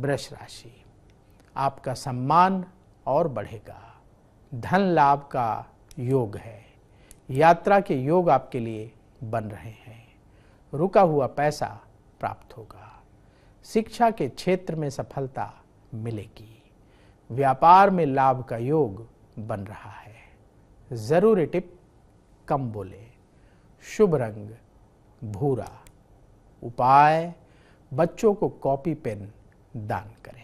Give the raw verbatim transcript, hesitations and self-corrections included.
वृष राशि, आपका सम्मान और बढ़ेगा, धन लाभ का योग है, यात्रा के योग आपके लिए बन रहे हैं, रुका हुआ पैसा प्राप्त होगा, शिक्षा के क्षेत्र में सफलता मिलेगी, व्यापार में लाभ का योग बन रहा है। जरूरी टिप, कम बोले, शुभ रंग भूरा, उपाय बच्चों को कॉपी पेन दान करें।